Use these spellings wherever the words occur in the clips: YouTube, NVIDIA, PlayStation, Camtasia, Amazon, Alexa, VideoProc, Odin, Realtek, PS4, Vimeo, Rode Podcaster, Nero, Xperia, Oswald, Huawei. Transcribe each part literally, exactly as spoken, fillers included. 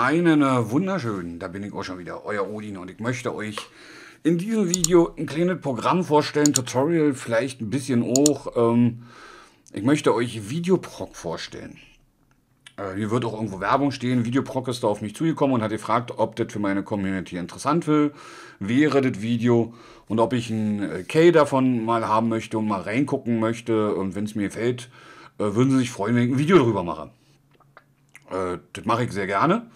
Einen wunderschönen, da bin ich auch schon wieder, euer Odin, und ich möchte euch in diesem Video ein kleines Programm vorstellen, Tutorial vielleicht ein bisschen auch. Ähm, ich möchte euch Videoproc vorstellen. Äh, hier wird auch irgendwo Werbung stehen. Videoproc ist da auf mich zugekommen und hat gefragt, ob das für meine Community interessant will, wäre das Video und ob ich ein Key davon mal haben möchte und mal reingucken möchte. Und wenn es mir gefällt, äh, würden sie sich freuen, wenn ich ein Video drüber mache. Äh, das mache ich sehr gerne.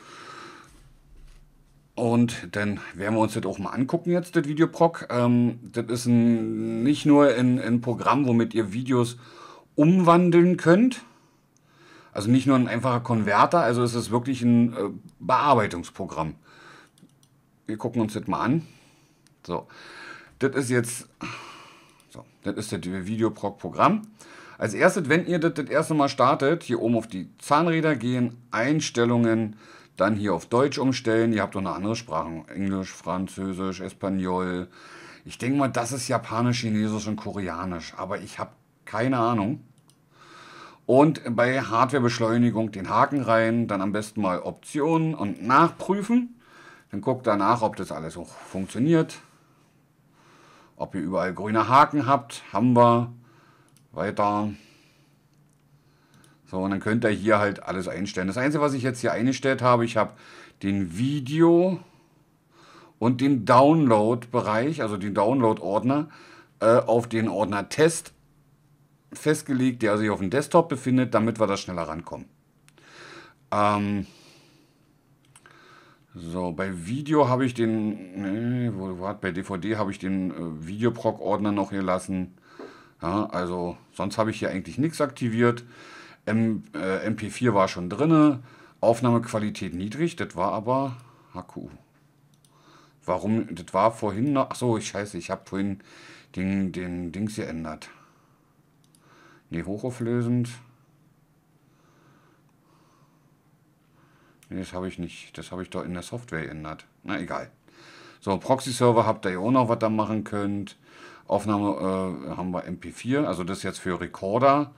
Und dann werden wir uns das auch mal angucken jetzt, das Videoproc. Ähm, das ist ein, nicht nur ein, ein Programm, womit ihr Videos umwandeln könnt. Also nicht nur ein einfacher Konverter, also es ist wirklich ein äh, Bearbeitungsprogramm. Wir gucken uns das mal an. So, das ist jetzt so, das ist das Videoproc-Programm. Als erstes, wenn ihr das das erste Mal startet, hier oben auf die Zahnräder gehen, Einstellungen, dann hier auf Deutsch umstellen. Ihr habt noch eine andere Sprache, Englisch, Französisch, Espanol. Ich denke mal, das ist Japanisch, Chinesisch und Koreanisch, aber ich habe keine Ahnung. Und bei Hardwarebeschleunigung den Haken rein, dann am besten mal Optionen und nachprüfen. Dann guckt danach, ob das alles auch funktioniert. Ob ihr überall grüne Haken habt, haben wir. Weiter. So, und dann könnt ihr hier halt alles einstellen. Das Einzige, was ich jetzt hier eingestellt habe, ich habe den Video- und den Download-Bereich, also den Download-Ordner, äh, auf den Ordner Test festgelegt, der sich auf dem Desktop befindet, damit wir da schneller rankommen. Ähm so, bei Video habe ich den, nee, wo, wo hat, bei D V D habe ich den äh, Videoproc-Ordner noch gelassen. Ja, also sonst habe ich hier eigentlich nichts aktiviert. M, äh, M P vier war schon drin. Aufnahmequalität niedrig. Das war aber H Q. Warum? Das war vorhin noch... Achso, scheiße, ich habe vorhin den, den Dings geändert. Ne, hochauflösend. Ne, das habe ich nicht. Das habe ich doch in der Software geändert. Na, egal. So, Proxy-Server habt ihr ja auch noch, was ihr machen könnt. Aufnahme äh, haben wir M P vier, also das jetzt für Recorder.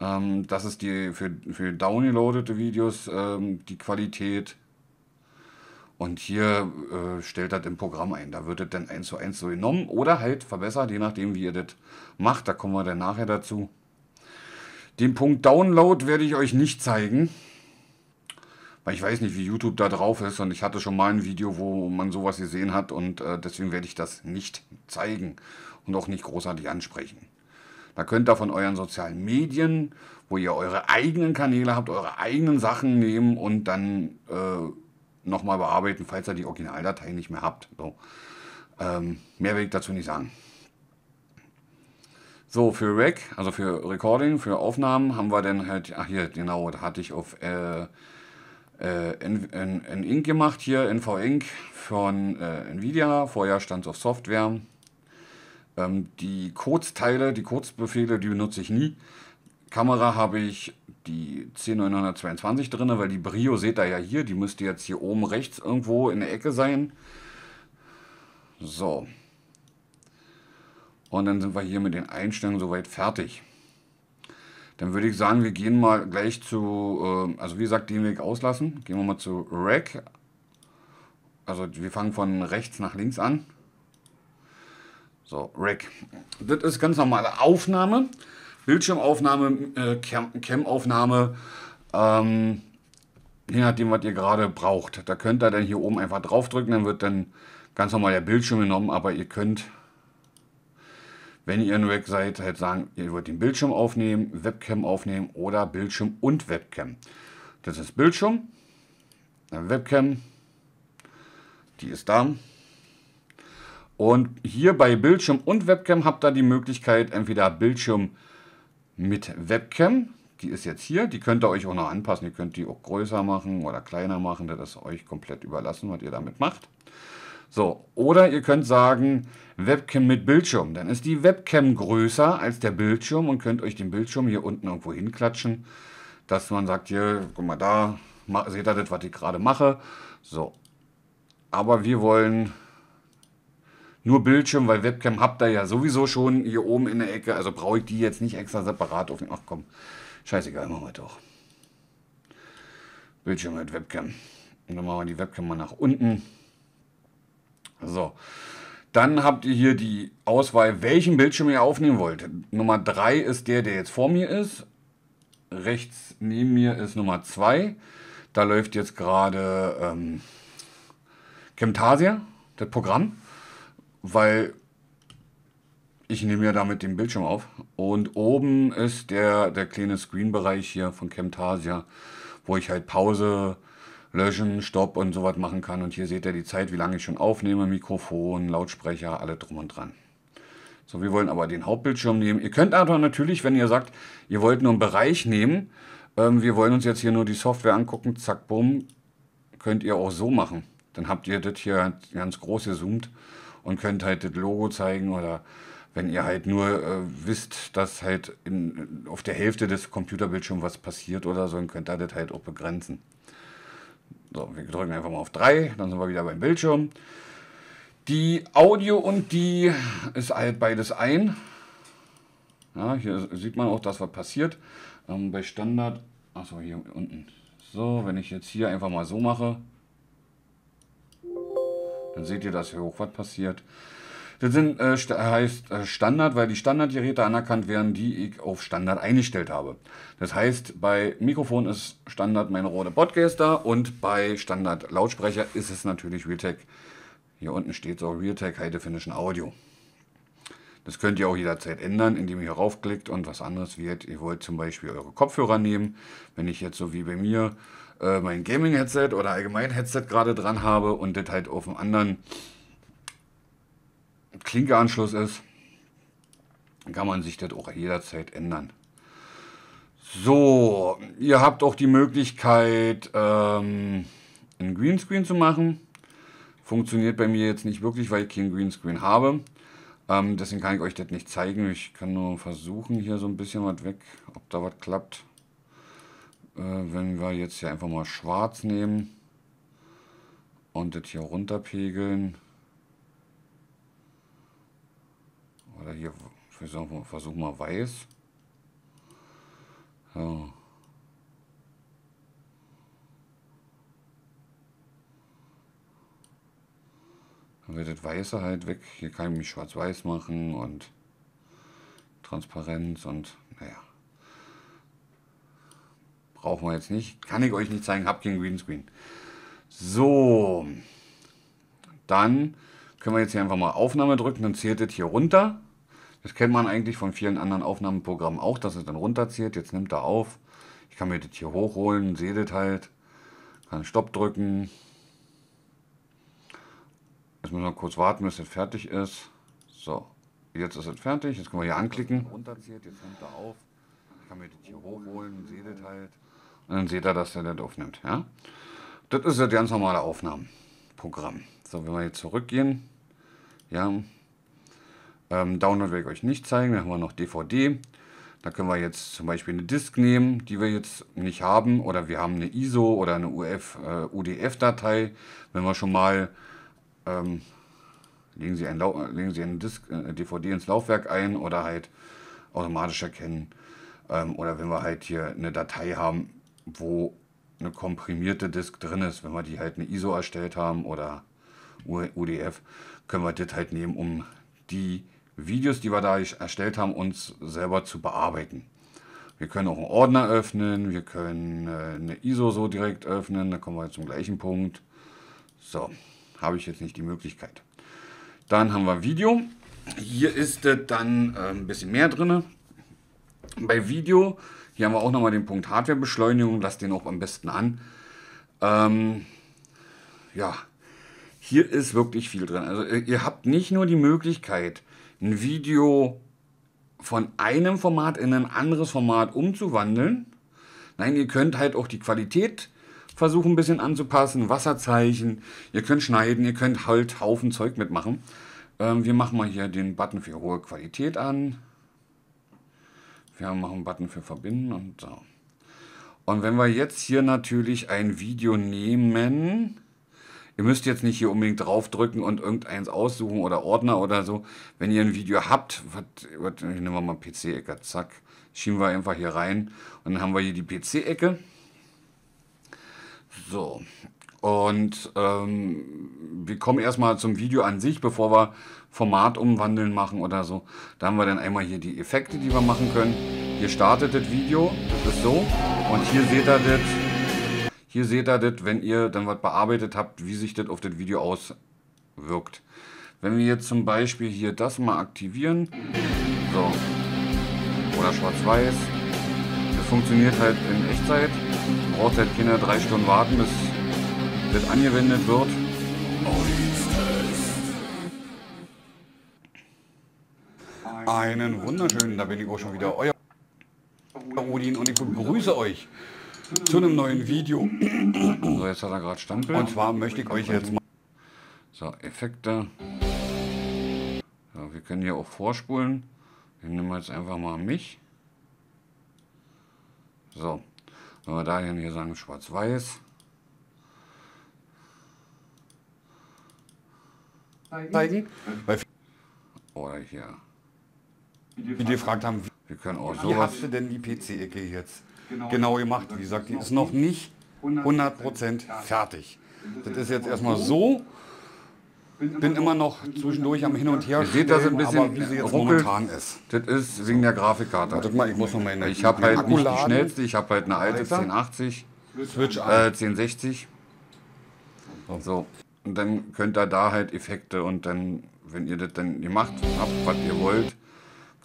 Ähm, das ist die für, für downloadete Videos ähm, die Qualität. Und hier äh, stellt das im Programm ein. Da wird das dann eins zu eins so genommen oder halt verbessert, je nachdem wie ihr das macht. Da kommen wir dann nachher dazu. Den Punkt Download werde ich euch nicht zeigen. Weil ich weiß nicht, wie YouTube da drauf ist und ich hatte schon mal ein Video, wo man sowas gesehen hat und äh, deswegen werde ich das nicht zeigen und auch nicht großartig ansprechen. Da könnt ihr von euren sozialen Medien, wo ihr eure eigenen Kanäle habt, eure eigenen Sachen nehmen und dann äh, nochmal bearbeiten, falls ihr die Originaldatei nicht mehr habt. So. Ähm, mehr will ich dazu nicht sagen. So, für Rec, also für Recording, für Aufnahmen haben wir dann halt, ach hier, genau, da hatte ich auf... Äh, In, in, in Ink gemacht, hier in N V Ink von äh, NVIDIA, vorher stand es auf Software. Ähm, die Codes-Teile, die Codes-Befehle, die benutze ich nie. Kamera habe ich die C neunhundertzweiundzwanzig drin, weil die Brio seht ihr ja hier, die müsste jetzt hier oben rechts irgendwo in der Ecke sein. So. Und dann sind wir hier mit den Einstellungen soweit fertig. Dann würde ich sagen, wir gehen mal gleich zu, also wie gesagt, den Weg auslassen. Gehen wir mal zu Rec. Also wir fangen von rechts nach links an. So, Rec. Das ist ganz normale Aufnahme. Bildschirmaufnahme, Cam-Aufnahme. Ähm, je nachdem, was ihr gerade braucht. Da könnt ihr dann hier oben einfach draufdrücken. Dann wird dann ganz normal der Bildschirm genommen. Aber ihr könnt... Wenn ihr in Rec seid, halt sagen, ihr wollt den Bildschirm aufnehmen, Webcam aufnehmen oder Bildschirm und Webcam. Das ist Bildschirm, Webcam, die ist da. Und hier bei Bildschirm und Webcam habt ihr die Möglichkeit, entweder Bildschirm mit Webcam, die ist jetzt hier, die könnt ihr euch auch noch anpassen. Ihr könnt die auch größer machen oder kleiner machen, das ist euch komplett überlassen, was ihr damit macht. So, oder ihr könnt sagen, Webcam mit Bildschirm. Dann ist die Webcam größer als der Bildschirm und könnt euch den Bildschirm hier unten irgendwo hinklatschen, dass man sagt, hier, guck mal da, seht ihr das, was ich gerade mache. So, aber wir wollen nur Bildschirm, weil Webcam habt ihr ja sowieso schon hier oben in der Ecke, also brauche ich die jetzt nicht extra separat aufnehmen. Ach komm, scheißegal, machen wir doch. Bildschirm mit Webcam. Und dann machen wir die Webcam mal nach unten. So. Dann habt ihr hier die Auswahl, welchen Bildschirm ihr aufnehmen wollt. Nummer drei ist der, der jetzt vor mir ist. Rechts neben mir ist Nummer zwei. Da läuft jetzt gerade ähm, Camtasia, das Programm, weil ich nehme ja damit den Bildschirm auf. Und oben ist der, der kleine Screen-Bereich hier von Camtasia, wo ich halt Pause, Löschen, Stopp und sowas machen kann. Und hier seht ihr die Zeit, wie lange ich schon aufnehme, Mikrofon, Lautsprecher, alle drum und dran. So, wir wollen aber den Hauptbildschirm nehmen. Ihr könnt aber natürlich, wenn ihr sagt, ihr wollt nur einen Bereich nehmen, ähm, wir wollen uns jetzt hier nur die Software angucken, zack, bumm, könnt ihr auch so machen. Dann habt ihr das hier ganz groß gezoomt und könnt halt das Logo zeigen, oder wenn ihr halt nur äh, wisst, dass halt in, auf der Hälfte des Computerbildschirms was passiert oder so, dann könnt ihr das halt auch begrenzen. So, wir drücken einfach mal auf drei, dann sind wir wieder beim Bildschirm. Die Audio und die ist halt beides ein. Ja, hier sieht man auch, dass was passiert. Ähm, bei Standard, achso, hier unten. So, wenn ich jetzt hier einfach mal so mache, dann seht ihr, dass hier hoch was passiert. Das sind, äh, st heißt äh, Standard, weil die Standardgeräte anerkannt werden, die ich auf Standard eingestellt habe. Das heißt, bei Mikrofon ist Standard mein Rode Podcaster und bei Standard Lautsprecher ist es natürlich Realtek. Hier unten steht so Realtek High Definition Audio. Das könnt ihr auch jederzeit ändern, indem ihr hier raufklickt und was anderes wird. Ihr wollt zum Beispiel eure Kopfhörer nehmen. Wenn ich jetzt so wie bei mir äh, mein Gaming-Headset oder allgemein Headset gerade dran habe und das halt auf dem anderen Klinkeanschluss ist, kann man sich das auch jederzeit ändern. So, ihr habt auch die Möglichkeit, ähm, einen Greenscreen zu machen. Funktioniert bei mir jetzt nicht wirklich, weil ich keinen Greenscreen habe. Ähm, deswegen kann ich euch das nicht zeigen. Ich kann nur versuchen, hier so ein bisschen was weg, ob da was klappt. Äh, wenn wir jetzt hier einfach mal schwarz nehmen und das hier runterpegeln. Oder hier versuchen wir weiß. So. Dann wird das Weiße halt weg. Hier kann ich mich schwarz-weiß machen und Transparenz und naja. Brauchen wir jetzt nicht. Kann ich euch nicht zeigen. Hab keinen Greenscreen. So. Dann können wir jetzt hier einfach mal Aufnahme drücken. Dann zählt das hier runter. Das kennt man eigentlich von vielen anderen Aufnahmeprogrammen auch, dass es dann runterzieht. Jetzt nimmt er auf. Ich kann mir das hier hochholen, sehe das halt. Kann Stopp drücken. Jetzt müssen wir kurz warten, bis es fertig ist. So, jetzt ist es fertig. Jetzt können wir hier anklicken. Runterzieht, jetzt nimmt er auf. Ich kann mir das hier hochholen, sehe das halt. Und dann seht ihr, dass er das aufnimmt. Ja? Das ist das ganz normale Aufnahmenprogramm. So, wenn wir jetzt zurückgehen. Ja. Ähm, Download werde ich euch nicht zeigen, da haben wir noch D V D. Da können wir jetzt zum Beispiel eine Disk nehmen, die wir jetzt nicht haben. Oder wir haben eine I S O oder eine U D F-Datei. Wenn wir schon mal, ähm, legen Sie, einen Lau legen Sie einen Disk, äh, D V D ins Laufwerk ein oder halt automatisch erkennen. Ähm, oder wenn wir halt hier eine Datei haben, wo eine komprimierte Disk drin ist. Wenn wir die halt eine I S O erstellt haben oder U D F, können wir das halt nehmen, um die Videos, die wir da erstellt haben, uns selber zu bearbeiten. Wir können auch einen Ordner öffnen, wir können eine I S O so direkt öffnen, da kommen wir jetzt zum gleichen Punkt. So, habe ich jetzt nicht die Möglichkeit. Dann haben wir Video. Hier ist dann ein bisschen mehr drin. Bei Video, hier haben wir auch nochmal den Punkt Hardwarebeschleunigung, lasst den auch am besten an. Ähm, ja. Hier ist wirklich viel drin. Also ihr habt nicht nur die Möglichkeit, ein Video von einem Format in ein anderes Format umzuwandeln. Nein, ihr könnt halt auch die Qualität versuchen ein bisschen anzupassen, Wasserzeichen. Ihr könnt schneiden, ihr könnt halt Haufen Zeug mitmachen. Ähm, wir machen mal hier den Button für hohe Qualität an. Wir machen einen Button für Verbinden und so. Und wenn wir jetzt hier natürlich ein Video nehmen... Ihr müsst jetzt nicht hier unbedingt draufdrücken und irgendeins aussuchen oder Ordner oder so. Wenn ihr ein Video habt, was, ich nehme mal P C-Ecke, zack, schieben wir einfach hier rein. Und dann haben wir hier die P C-Ecke. So, Und ähm, wir kommen erstmal zum Video an sich, bevor wir Format umwandeln machen oder so. Da haben wir dann einmal hier die Effekte, die wir machen können. Hier startet das Video, das ist so. Und hier seht ihr das, hier seht ihr das, wenn ihr dann was bearbeitet habt, wie sich das auf das Video auswirkt. Wenn wir jetzt zum Beispiel hier das mal aktivieren, so, oder schwarz-weiß, das funktioniert halt in Echtzeit. Du brauchst halt keine drei Stunden warten, bis das angewendet wird. Einen wunderschönen, da bin ich auch schon wieder, euer Rudin, und ich begrüße euch zu einem neuen Video. So, jetzt hat er gerade Standbild. Und zwar möchte ich euch jetzt mal... So, Effekte. So, wir können hier auch vorspulen. Wir nehmen jetzt einfach mal mich. So, wenn wir dahin hier sagen schwarz-weiß. Zeigen. Oder hier. Wie die gefragt haben, wir können auch so. Wie hast du denn die P C-Ecke jetzt genau, genau gemacht? Wie gesagt, die ist noch nicht hundert Prozent fertig. Das ist jetzt erstmal so. Bin immer noch zwischendurch am Hin und Her. Ihr seht, dass es ein bisschen wie sie jetzt momentan ist. Das ist wegen der Grafikkarte. Warte mal, ich muss noch mal in der Ich habe halt nicht die schnellste, ich habe halt eine alte zehn achtzig, Switch äh, zehn sechzig. So. Und dann könnt ihr da halt Effekte, und dann, wenn ihr das dann gemacht habt, was ihr wollt,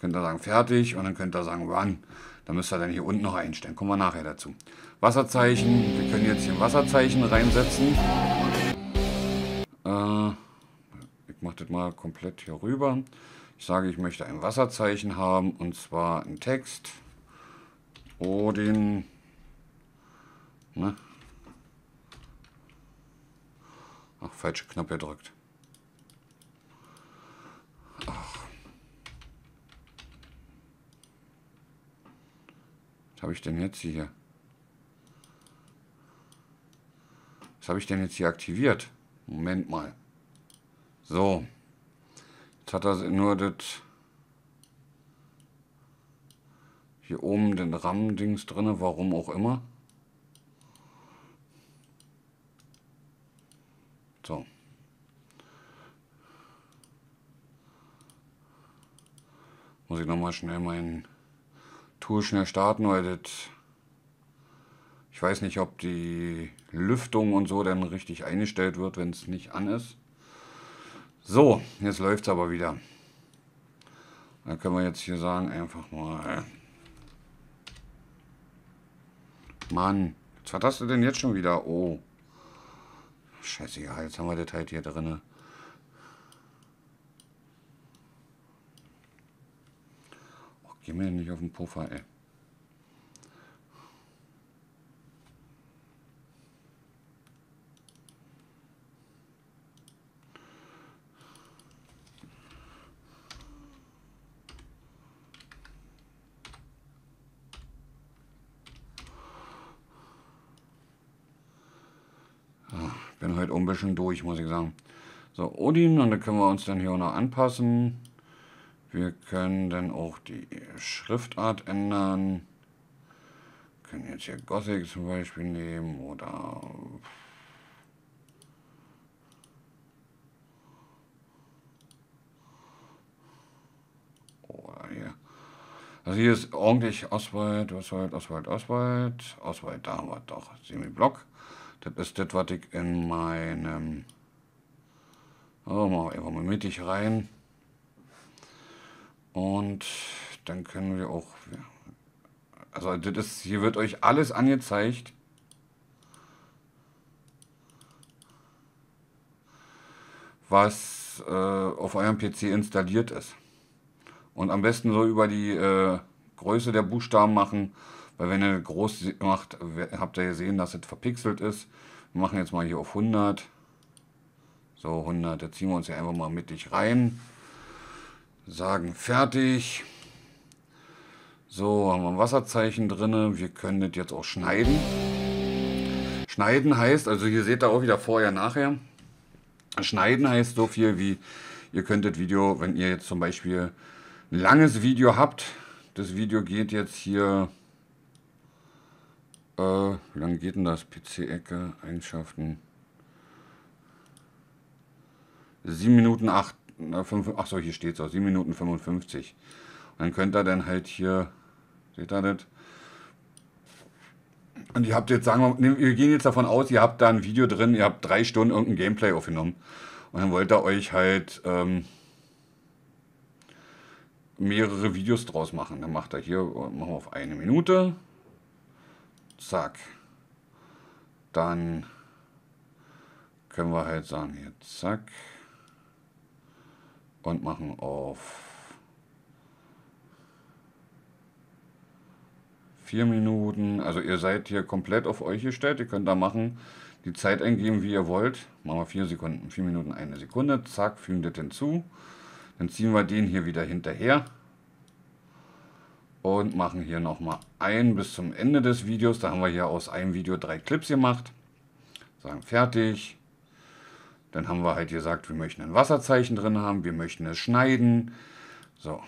könnt ihr sagen fertig, und dann könnt ihr sagen run. Dann müsst ihr dann hier unten noch einstellen. Kommen wir nachher dazu. Wasserzeichen. Wir können jetzt hier ein Wasserzeichen reinsetzen. Äh, ich mache das mal komplett hier rüber. Ich sage, ich möchte ein Wasserzeichen haben, und zwar einen Text. Odin. Ne? Ach, falsche Knopf gedrückt. Ach. Was habe ich denn jetzt hier? Was habe ich denn jetzt hier aktiviert? Moment mal. So. Jetzt hat er nur das... Hier oben den RAM-Dings drin, warum auch immer. So. Muss ich nochmal schnell meinen Tool schnell starten, weil das, ich weiß nicht, ob die Lüftung und so dann richtig eingestellt wird, wenn es nicht an ist. So, jetzt läuft es aber wieder. Dann können wir jetzt hier sagen, einfach mal... Mann, was hast du denn jetzt schon wieder? Oh. Scheiße, ja, jetzt haben wir das halt hier drin. Oh, geh mir nicht auf den Puffer, ey. Bin heute ein bisschen durch, muss ich sagen. So, Odin, und dann können wir uns dann hier auch noch anpassen. Wir können dann auch die Schriftart ändern. Wir können jetzt hier Gothic zum Beispiel nehmen oder... Oder hier. Also hier ist ordentlich Oswald, Oswald, Oswald, Oswald. Oswald, da haben wir doch. Semiblock. Das ist das, was ich in meinem... Oh, machen wir einfach mal mittig rein. Und dann können wir auch... Also das ist, hier wird euch alles angezeigt. Was äh, auf eurem P C installiert ist. Und am besten so über die äh, Größe der Buchstaben machen. Weil wenn ihr groß macht, habt ihr gesehen, dass es verpixelt ist. Wir machen jetzt mal hier auf hundert. So, hundert. Da ziehen wir uns hier einfach mal mittig rein. Sagen fertig. So, haben wir ein Wasserzeichen drin. Wir können das jetzt auch schneiden. Schneiden heißt, also hier seht ihr auch wieder vorher, nachher. Schneiden heißt so viel wie, ihr könnt das Video, wenn ihr jetzt zum Beispiel ein langes Video habt. Das Video geht jetzt hier... Wie lange geht denn das? P C-Ecke, Eigenschaften. sieben Minuten acht, ach so, hier steht es auch, sieben Minuten fünfundfünfzig. Und dann könnt ihr dann halt hier, seht ihr das? Und ihr habt jetzt, sagen wir, wir gehen jetzt davon aus, ihr habt da ein Video drin, ihr habt drei Stunden irgendein Gameplay aufgenommen. Und dann wollt ihr euch halt ähm, mehrere Videos draus machen. Dann macht er hier, machen wir auf eine Minute. Zack. Dann können wir halt sagen, hier zack. Und machen auf vier Minuten. Also ihr seid hier komplett auf euch gestellt. Ihr könnt da machen, die Zeit eingeben, wie ihr wollt. Machen wir vier Sekunden, vier Minuten, eine Sekunde. Zack, fügen das hinzu. Dann ziehen wir den hier wieder hinterher. Und machen hier nochmal ein bis zum Ende des Videos. Da haben wir hier aus einem Video drei Clips gemacht. Sagen fertig. Dann haben wir halt gesagt, wir möchten ein Wasserzeichen drin haben. Wir möchten es schneiden. So.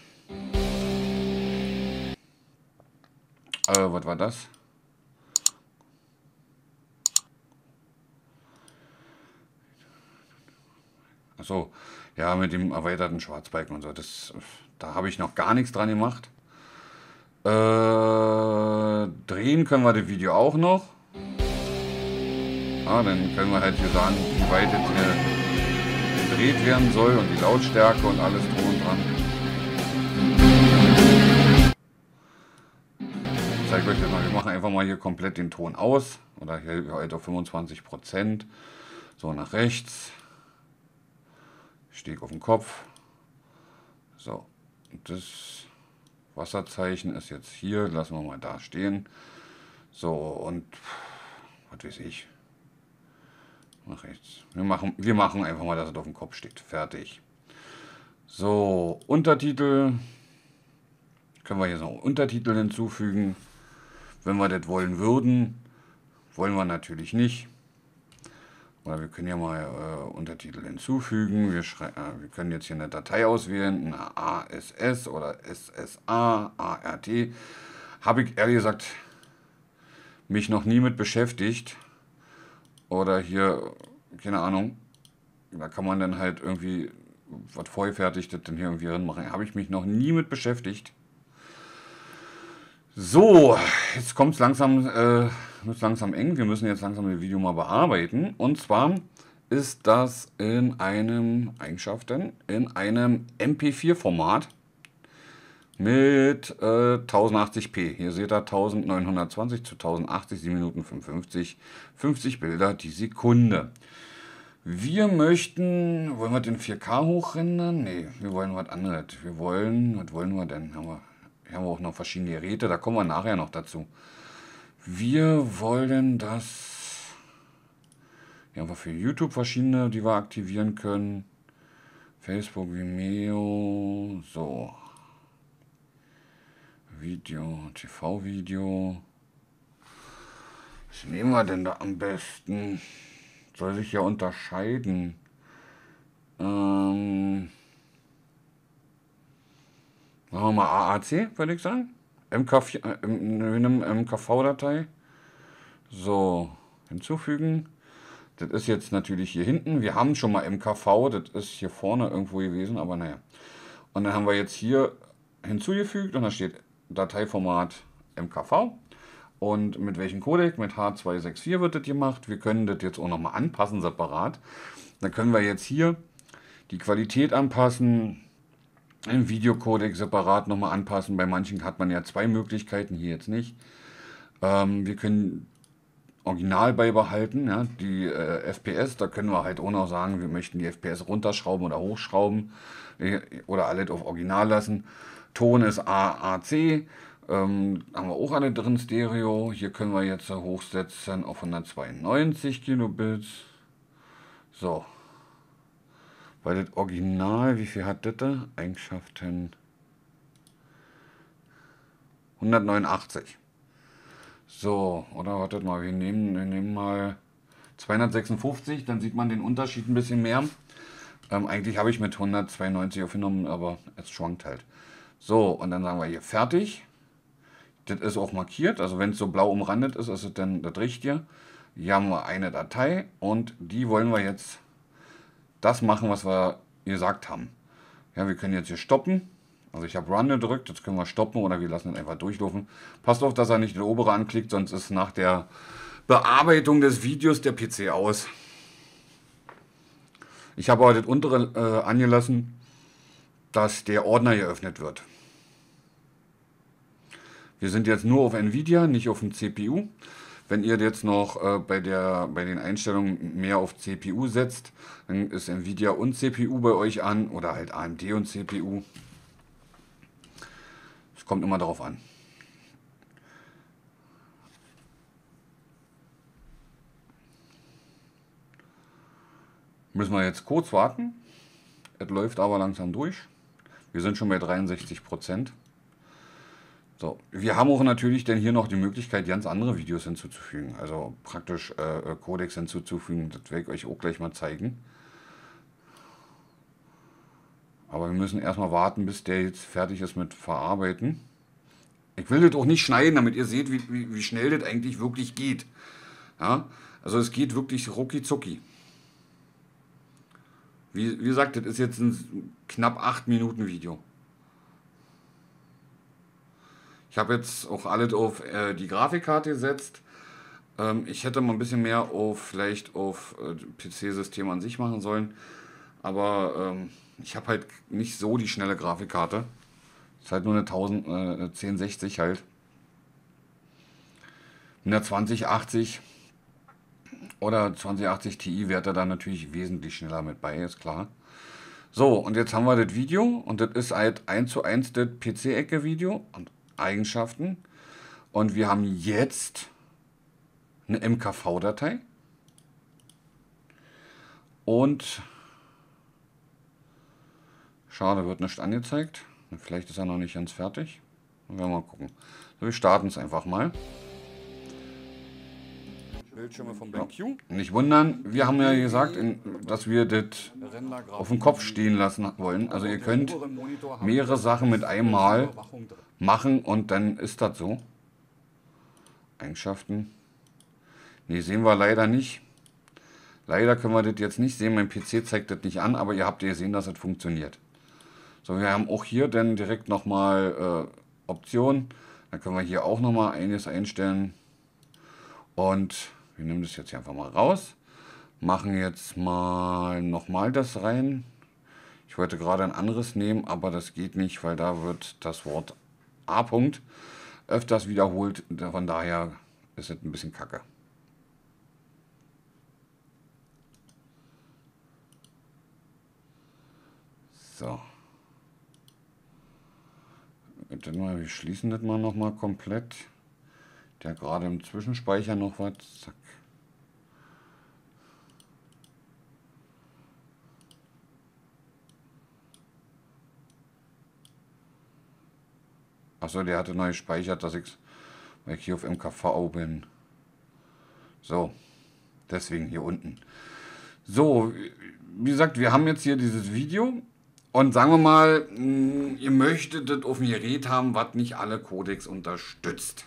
Äh, was war das? Achso, ja, mit dem erweiterten Schwarzbalken und so. Das, da habe ich noch gar nichts dran gemacht. Äh, drehen können wir das Video auch noch. Ah, dann können wir halt hier sagen, wie weit jetzt hier gedreht werden soll und die Lautstärke und alles drum und dran. Ich zeige euch das mal. Wir machen einfach mal hier komplett den Ton aus. Oder hier halt auf fünfundzwanzig Prozent. So, nach rechts. Steg auf den Kopf. So, das Wasserzeichen ist jetzt hier. Lassen wir mal da stehen. So, und was weiß ich. Nach rechts. Wir machen, wir machen einfach mal, dass es auf dem Kopf steht. Fertig. So, Untertitel. Können wir hier so einen Untertitel hinzufügen. Wenn wir das wollen würden. Wollen wir natürlich nicht. Oder wir können ja mal äh, Untertitel hinzufügen. Wir, äh, wir können jetzt hier eine Datei auswählen. Eine A S S oder S S A, A R T. Habe ich ehrlich gesagt mich noch nie mit beschäftigt. Oder hier, keine Ahnung, da kann man dann halt irgendwie was vorgefertigtes dann hier irgendwie reinmachen. Habe ich mich noch nie mit beschäftigt. So, jetzt kommt es langsam, äh, langsam eng. Wir müssen jetzt langsam das Video mal bearbeiten. Und zwar ist das in einem, Eigenschaften, in einem M P vier Format mit äh, tausendachtzig p. Hier seht ihr neunzehnhundertzwanzig zu tausendachtzig, sieben Minuten fünfundfünfzig, fünfzig Bilder die Sekunde. Wir möchten, wollen wir den vier K hochrendern? Nee, wir wollen was anderes. Wir wollen, was wollen wir denn? Haben wir, haben wir auch noch verschiedene Geräte, da kommen wir nachher noch dazu. Wir wollen das, hier haben wir für YouTube verschiedene, die wir aktivieren können. Facebook, Vimeo, so. Video, T V-Video. Was nehmen wir denn da am besten? Soll sich ja unterscheiden. Ähm, machen wir mal A A C, würde ich sagen. M K vier, in einem M K V-Datei. So, hinzufügen. Das ist jetzt natürlich hier hinten. Wir haben schon mal M K V, das ist hier vorne irgendwo gewesen, aber naja. Und dann haben wir jetzt hier hinzugefügt und da steht Dateiformat M K V und mit welchem Codec, mit H zwei sechs vier wird das gemacht. Wir können das jetzt auch nochmal anpassen separat. Dann können wir jetzt hier die Qualität anpassen, im Videocodec separat nochmal anpassen. Bei manchen hat man ja zwei Möglichkeiten, hier jetzt nicht. Ähm, wir können original beibehalten, ja, die äh, F P S, da können wir halt auch noch sagen, wir möchten die F P S runterschrauben oder hochschrauben äh, oder alles auf original lassen. Ton ist A A C, ähm, haben wir auch alle drin, Stereo. Hier können wir jetzt hochsetzen auf hundertzweiundneunzig Kilobits. So. Bei das Original, wie viel hat das da? Eigenschaften hundertneunundachtzig. So, oder wartet mal, wir nehmen, wir nehmen mal zweihundertsechsundfünfzig, dann sieht man den Unterschied ein bisschen mehr. Ähm, eigentlich habe ich mit hundertzweiundneunzig aufgenommen, aber es schwankt halt. So, und dann sagen wir hier fertig. Das ist auch markiert, also wenn es so blau umrandet ist, ist es dann das Richtige. Hier haben wir eine Datei und die wollen wir jetzt das machen, was wir gesagt haben. Ja, wir können jetzt hier stoppen. Also ich habe Run gedrückt, jetzt können wir stoppen oder wir lassen ihn einfach durchlaufen. Passt auf, dass er nicht den oberen anklickt, sonst ist nach der Bearbeitung des Videos der P C aus. Ich habe aber das untere äh, angelassen, dass der Ordner geöffnet wird. Wir sind jetzt nur auf NVIDIA, nicht auf dem C P U. Wenn ihr jetzt noch äh, bei, der, bei den Einstellungen mehr auf C P U setzt, dann ist NVIDIA und C P U bei euch an oder halt A M D und C P U. Es kommt immer darauf an. Müssen wir jetzt kurz warten. Es läuft aber langsam durch. Wir sind schon bei dreiundsechzig Prozent. So, wir haben auch natürlich dann hier noch die Möglichkeit, ganz andere Videos hinzuzufügen. Also praktisch äh, Codecs hinzuzufügen. Das werde ich euch auch gleich mal zeigen. Aber wir müssen erstmal warten, bis der jetzt fertig ist mit Verarbeiten. Ich will das auch nicht schneiden, damit ihr seht, wie, wie, wie schnell das eigentlich wirklich geht. Ja? Also es geht wirklich rucki zucki. Wie, wie gesagt, das ist jetzt ein knapp acht Minuten Video. Ich habe jetzt auch alles auf äh, die Grafikkarte gesetzt. Ähm, ich hätte mal ein bisschen mehr auf vielleicht auf äh, P C-System an sich machen sollen. Aber ähm, ich habe halt nicht so die schnelle Grafikkarte. Ist halt nur eine tausend, äh, zehn sechzig halt. Mit einer zwanzig achtzig. Oder zwanzig achtzig Ti wäre da dann natürlich wesentlich schneller mit bei, ist klar. So, und jetzt haben wir das Video und das ist halt eins zu eins das P C-Ecke-Video und Eigenschaften. Und wir haben jetzt eine M K V-Datei und schade, wird nicht angezeigt. Vielleicht ist er noch nicht ganz fertig. Dann werden wir mal gucken. So, wir starten es einfach mal. Bildschirme vom B Q. Nicht wundern, wir haben ja gesagt, dass wir das auf dem Kopf stehen lassen wollen. Also ihr könnt mehrere Sachen mit einmal machen und dann ist das so. Eigenschaften. Ne, sehen wir leider nicht. Leider können wir das jetzt nicht sehen. Mein P C zeigt das nicht an, aber ihr habt ja gesehen, dass das funktioniert. So, wir haben auch hier dann direkt nochmal äh, Optionen. Dann können wir hier auch nochmal einiges einstellen. Und wir nehmen das jetzt hier einfach mal raus. Machen jetzt mal nochmal das rein. Ich wollte gerade ein anderes nehmen, aber das geht nicht, weil da wird das Wort A. -Punkt öfters wiederholt. Von daher ist es ein bisschen kacke. So. Wir schließen das mal nochmal komplett. Der gerade im Zwischenspeicher noch was. Zack. Achso, der hatte neu gespeichert, dass ich, weil ich hier auf M K V bin. So, deswegen hier unten. So, wie gesagt, wir haben jetzt hier dieses Video. Und sagen wir mal, ihr möchtet das auf dem Gerät haben, was nicht alle Codecs unterstützt.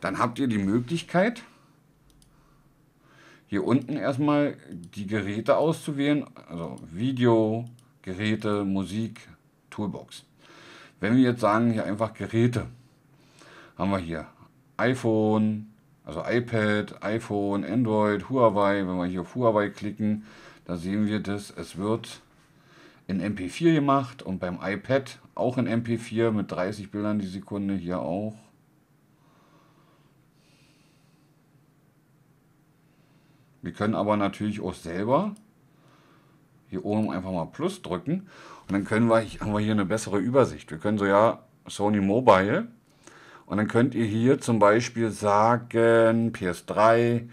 Dann habt ihr die Möglichkeit, hier unten erstmal die Geräte auszuwählen, also Video, Geräte, Musik, Toolbox. Wenn wir jetzt sagen, hier einfach Geräte, haben wir hier iPhone, also iPad, iPhone, Android, Huawei. Wenn wir hier auf Huawei klicken, da sehen wir das, es wird in M P vier gemacht und beim iPad auch in M P vier mit dreißig Bildern die Sekunde, hier auch. Wir können aber natürlich auch selber hier oben einfach mal Plus drücken und dann können wir, haben wir hier eine bessere Übersicht. Wir können so, ja, Sony Mobile und dann könnt ihr hier zum Beispiel sagen P S drei,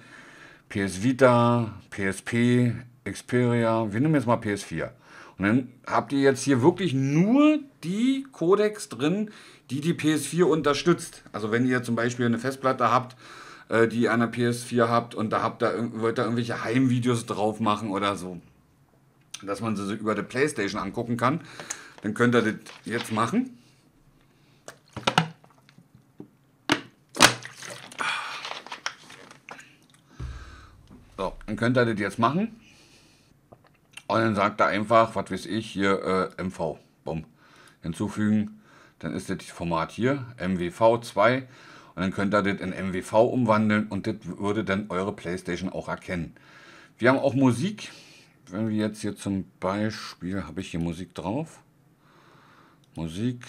P S Vita, P S P, Xperia, wir nehmen jetzt mal P S vier. Und dann habt ihr jetzt hier wirklich nur die Codecs drin, die die P S vier unterstützt. Also wenn ihr zum Beispiel eine Festplatte habt, die ihr an der P S vier habt und da habt da, wollt ihr irgendwelche Heimvideos drauf machen oder so, dass man sie so über die PlayStation angucken kann, dann könnt ihr das jetzt machen. So, dann könnt ihr das jetzt machen Und dann sagt er einfach, was weiß ich, hier äh, M V, bumm, hinzufügen. Dann ist das Format hier, M W V zwei. Und dann könnt ihr das in M W V umwandeln und das würde dann eure PlayStation auch erkennen. Wir haben auch Musik. Wenn wir jetzt hier zum Beispiel, habe ich hier Musik drauf. Musik.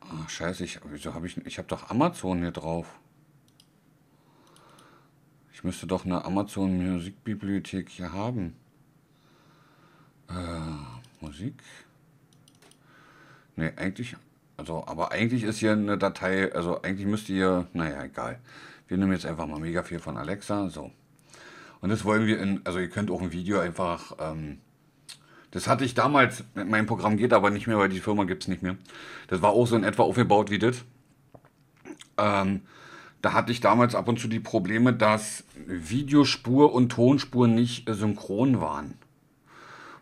Ach, scheiße, ich, wieso habe ich, ich habe doch Amazon hier drauf. Ich müsste doch eine Amazon Musikbibliothek hier haben. Äh, Musik. Ne, eigentlich, also, aber eigentlich ist hier eine Datei, also eigentlich müsst ihr, naja, egal. Wir nehmen jetzt einfach mal mega viel von Alexa, so. Und das wollen wir in, also ihr könnt auch ein Video einfach, ähm, das hatte ich damals, mein Programm geht aber nicht mehr, weil die Firma gibt es nicht mehr. Das war auch so in etwa aufgebaut wie das. Ähm, da hatte ich damals ab und zu die Probleme, dass Videospur und Tonspur nicht synchron waren,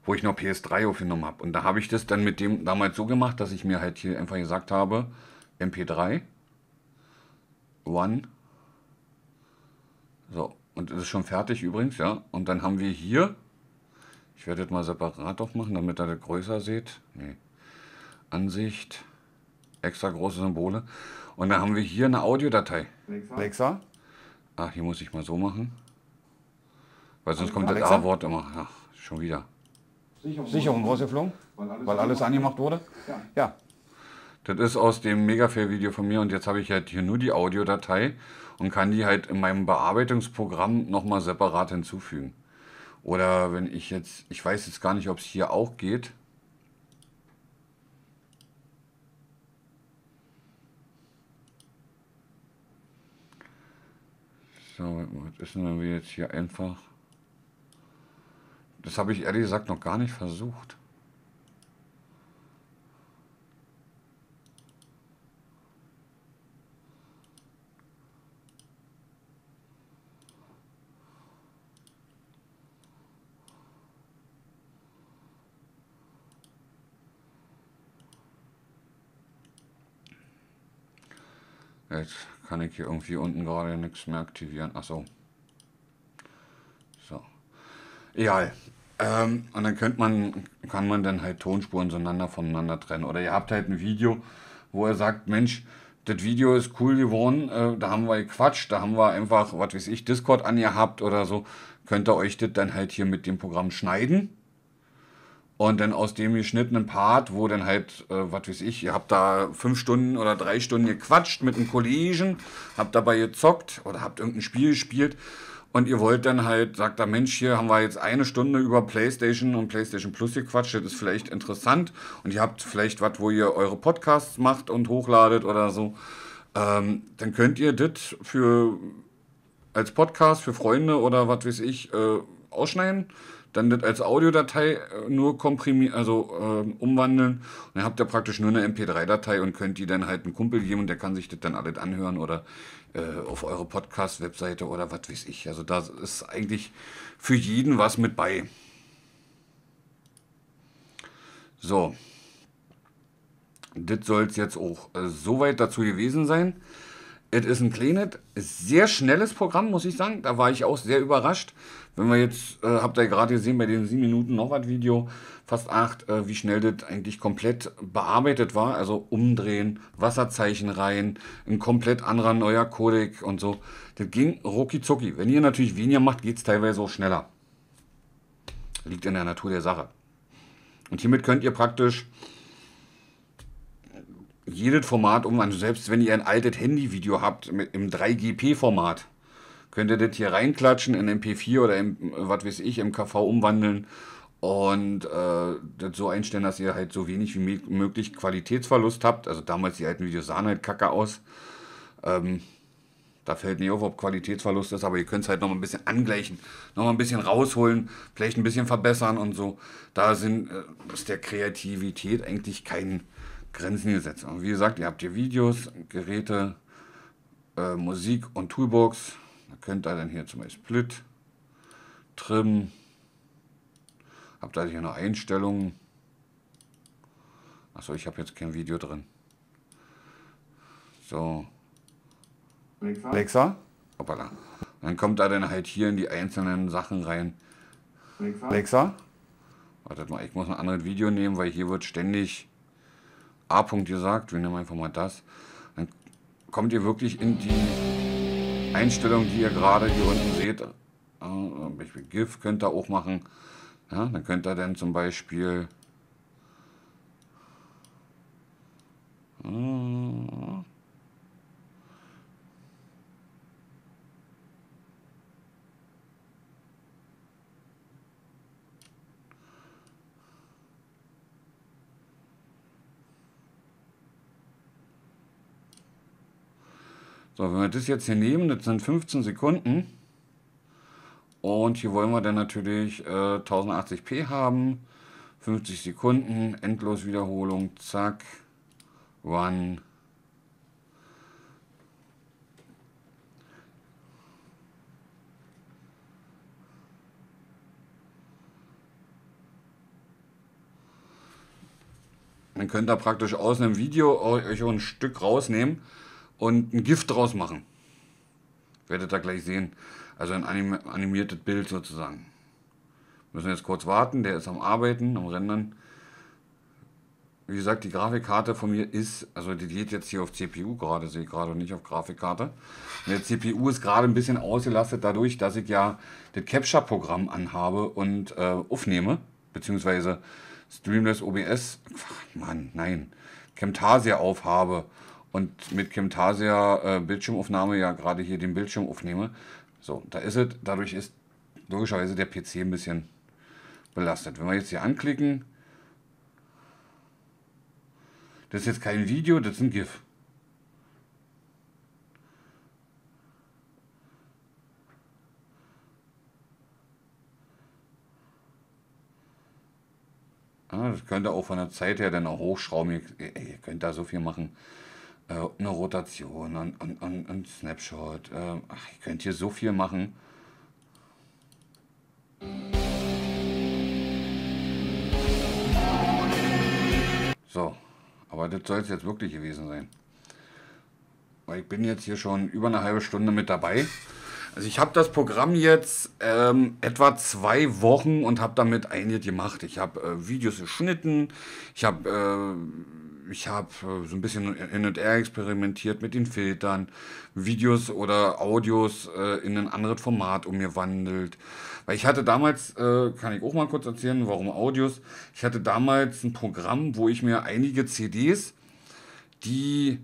wo ich noch P S drei aufgenommen habe. Und da habe ich das dann mit dem damals so gemacht, dass ich mir halt hier einfach gesagt habe, M P drei, One, so, und das ist schon fertig übrigens, ja. Und dann haben wir hier, ich werde das mal separat aufmachen, damit ihr das größer seht. Nee. Ansicht. Extra große Symbole. Und dann haben wir hier eine Audiodatei. Alexa? Ach, hier muss ich mal so machen. Weil sonst kommt Alexa? Das A-Wort immer. Ach, schon wieder. Sicherung rausgeflogen? Weil alles, weil alles angemacht wurde? Ja. ja. Das ist aus dem Megafail-Video von mir und jetzt habe ich halt hier nur die Audiodatei und kann die halt in meinem Bearbeitungsprogramm nochmal separat hinzufügen. Oder wenn ich jetzt, ich weiß jetzt gar nicht, ob es hier auch geht. So, was ist denn, wenn wir jetzt hier einfach... Das habe ich ehrlich gesagt noch gar nicht versucht. Jetzt kann ich hier irgendwie unten gerade nichts mehr aktivieren. Achso. So. Egal. Ähm, und dann könnte man, kann man dann halt Tonspuren zueinander voneinander trennen. Oder ihr habt halt ein Video, wo ihr sagt, Mensch, das Video ist cool geworden, äh, da haben wir gequatscht, da haben wir einfach, was weiß ich, Discord angehabt oder so. Könnt ihr euch das dann halt hier mit dem Programm schneiden. Und dann aus dem geschnittenen Part, wo dann halt, äh, was weiß ich, ihr habt da fünf Stunden oder drei Stunden gequatscht mit einem Kollegen, habt dabei gezockt oder habt irgendein Spiel gespielt und ihr wollt dann halt, sagt der Mensch, hier haben wir jetzt eine Stunde über PlayStation und PlayStation Plus gequatscht, das ist vielleicht interessant und ihr habt vielleicht was, wo ihr eure Podcasts macht und hochladet oder so, ähm, dann könnt ihr das für, als Podcast für Freunde oder was weiß ich, äh, ausschneiden. Dann das als Audiodatei nur komprimieren, also äh, umwandeln. Und dann habt ihr praktisch nur eine M P drei Datei und könnt die dann halt einem Kumpel geben und der kann sich das dann alles anhören oder äh, auf eure Podcast-Webseite oder was weiß ich. Also da ist eigentlich für jeden was mit bei. So. Das soll es jetzt auch äh, soweit dazu gewesen sein. Es ist ein kleines, sehr schnelles Programm, muss ich sagen. Da war ich auch sehr überrascht. Wenn wir jetzt, äh, habt ihr gerade gesehen, bei den sieben Minuten noch was Video, fast acht, äh, wie schnell das eigentlich komplett bearbeitet war. Also umdrehen, Wasserzeichen rein, ein komplett anderer neuer Codec und so. Das ging rucki zucki. Wenn ihr natürlich weniger macht, geht es teilweise auch schneller. Liegt in der Natur der Sache. Und hiermit könnt ihr praktisch jedes Format umwandeln. Selbst wenn ihr ein altes Handyvideo habt mit, im drei G P Format, könnt ihr das hier reinklatschen in M P vier oder im, was weiß ich, M K V umwandeln und äh, das so einstellen, dass ihr halt so wenig wie möglich Qualitätsverlust habt. Also damals die alten Videos sahen halt kacke aus. Ähm, da fällt nicht auf, ob Qualitätsverlust ist, aber ihr könnt es halt noch mal ein bisschen angleichen, noch mal ein bisschen rausholen, vielleicht ein bisschen verbessern und so. Da sind, äh, ist der Kreativität eigentlich kein Grenzen gesetzt. Und wie gesagt, ihr habt hier Videos, Geräte, äh, Musik und Toolbox. Da könnt ihr dann hier zum Beispiel Split, Trim, habt ihr hier noch Einstellungen. Achso, ich habe jetzt kein Video drin. So. Alexa? Hoppala. Dann kommt da dann halt hier in die einzelnen Sachen rein. Alexa? Alexa? Wartet mal, ich muss ein anderes Video nehmen, weil hier wird ständig A-Punkt gesagt. Wir nehmen einfach mal das. Dann kommt ihr wirklich in die Einstellung, die ihr gerade hier unten seht. Zum Beispiel GIF könnt ihr auch machen. Ja, dann könnt ihr dann zum Beispiel... Hm, so, wenn wir das jetzt hier nehmen, das sind fünfzehn Sekunden. Und hier wollen wir dann natürlich äh, tausendachtzig p haben. fünfzig Sekunden, Endloswiederholung, zack, run. Dann könnt ihr praktisch aus einem Video euch ein Stück rausnehmen und ein GIF draus machen. Werdet ihr gleich sehen. Also ein animiertes Bild sozusagen. Müssen jetzt kurz warten, der ist am Arbeiten, am Rendern. Wie gesagt, die Grafikkarte von mir ist, also die geht jetzt hier auf C P U gerade, sehe ich gerade und nicht auf Grafikkarte. Und der C P U ist gerade ein bisschen ausgelastet dadurch, dass ich ja das Capture-Programm anhabe und äh, aufnehme, beziehungsweise Streamless O B S, ach Mann, nein, Camtasia aufhabe. Und mit Camtasia äh, Bildschirmaufnahme ja gerade hier den Bildschirm aufnehme. So, da ist es. Dadurch ist logischerweise der P C ein bisschen belastet. Wenn wir jetzt hier anklicken, das ist jetzt kein Video, das ist ein GIF. Ah, das könnt ihr auch von der Zeit her dann auch hochschrauben. Ihr, ihr könnt da so viel machen. Eine Rotation und, und, und, und Snapshot. Ach, ihr könnt hier so viel machen. So, aber das soll es jetzt wirklich gewesen sein. Weil ich bin jetzt hier schon über eine halbe Stunde mit dabei. Also ich habe das Programm jetzt ähm, etwa zwei Wochen und habe damit einiges gemacht. Ich habe äh, Videos geschnitten, ich habe... Äh, Ich habe so ein bisschen hin und her experimentiert mit den Filtern, Videos oder Audios äh, in ein anderes Format umgewandelt. Weil ich hatte damals, äh, kann ich auch mal kurz erzählen, warum Audios? Ich hatte damals ein Programm, wo ich mir einige C Ds, die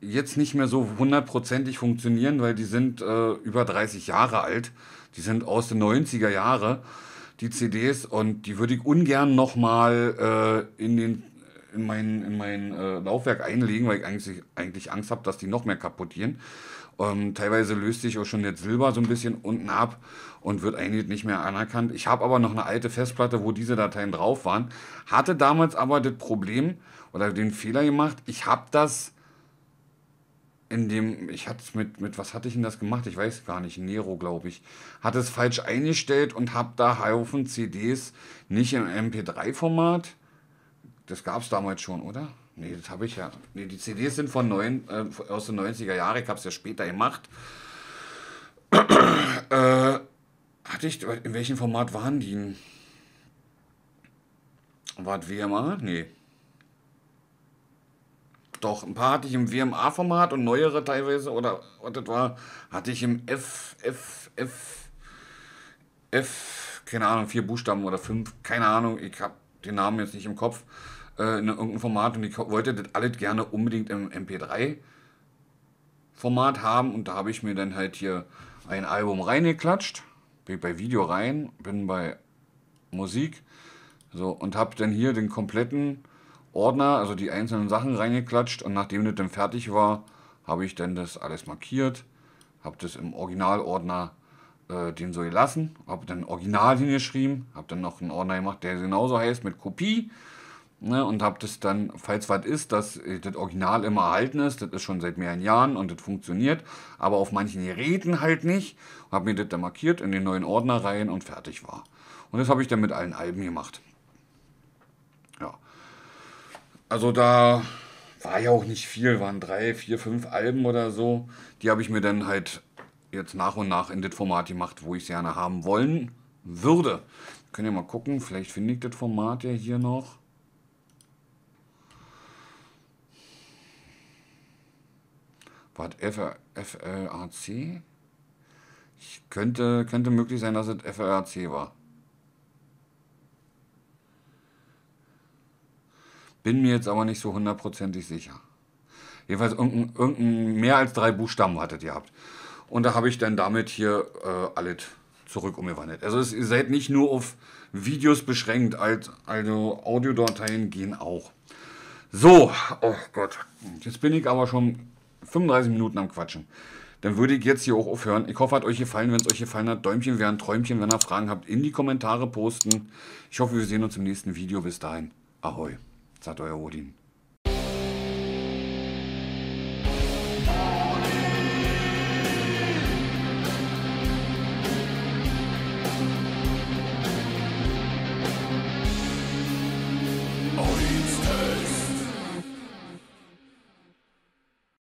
jetzt nicht mehr so hundertprozentig funktionieren, weil die sind äh, über dreißig Jahre alt, die sind aus den neunziger Jahre, die C Ds, und die würde ich ungern nochmal äh, in den in mein, in mein äh, Laufwerk einlegen, weil ich eigentlich, eigentlich Angst habe, dass die noch mehr kaputt gehen. Ähm, teilweise löst sich auch schon jetzt Silber so ein bisschen unten ab und wird eigentlich nicht mehr anerkannt. Ich habe aber noch eine alte Festplatte, wo diese Dateien drauf waren, hatte damals aber das Problem oder den Fehler gemacht, ich habe das in dem, ich hatte es mit, mit, was hatte ich denn das gemacht? Ich weiß gar nicht, Nero, glaube ich. Hatte es falsch eingestellt und habe da Haufen C Ds nicht im M P drei Format. Das gab es damals schon, oder? Nee, das habe ich ja. Nee, die C Ds sind von neun, äh, aus den neunziger Jahren. Ich habe es ja später gemacht. äh, hatte ich, in welchem Format waren die? War es W M A? Nee. Doch, ein paar hatte ich im W M A Format und neuere teilweise, oder was das war, hatte ich im F, F, F, F, keine Ahnung, vier Buchstaben oder fünf, keine Ahnung, ich habe den Namen jetzt nicht im Kopf, äh, in irgendeinem Format, und ich wollte das alles gerne unbedingt im M P drei Format haben, und da habe ich mir dann halt hier ein Album reingeklatscht, bin bei Video rein, bin bei Musik, so, und habe dann hier den kompletten Ordner, also die einzelnen Sachen reingeklatscht, und nachdem das dann fertig war, habe ich dann das alles markiert, habe das im Originalordner äh, den so gelassen, habe dann Original hingeschrieben, habe dann noch einen Ordner gemacht, der genauso heißt, mit Kopie, ne, und habe das dann, falls was ist, dass das Original immer erhalten ist, das ist schon seit mehreren Jahren und das funktioniert, aber auf manchen Geräten halt nicht, habe mir das dann markiert, in den neuen Ordner rein, und fertig war. Und das habe ich dann mit allen Alben gemacht. Ja. Also da war ja auch nicht viel, waren drei, vier, fünf Alben oder so. Die habe ich mir dann halt jetzt nach und nach in das Format gemacht, wo ich es gerne haben wollen würde. Können wir mal gucken, vielleicht finde ich das Format ja hier noch. Was, F R C? Ich könnte, könnte möglich sein, dass es F R C war. Bin mir jetzt aber nicht so hundertprozentig sicher. Jedenfalls irgendein, irgendein mehr als drei Buchstaben hattet ihr habt. Und da habe ich dann damit hier äh, alles zurück umgewandelt. Also es, ihr seid nicht nur auf Videos beschränkt, als, also Audiodateien gehen auch. So, oh Gott, jetzt bin ich aber schon fünfunddreißig Minuten am Quatschen. Dann würde ich jetzt hier auch aufhören. Ich hoffe, hat euch gefallen. Wenn es euch gefallen hat, Däumchen wären Träumchen. Wenn ihr Fragen habt, in die Kommentare posten. Ich hoffe, wir sehen uns im nächsten Video. Bis dahin. Ahoi. Sagt euer Odin.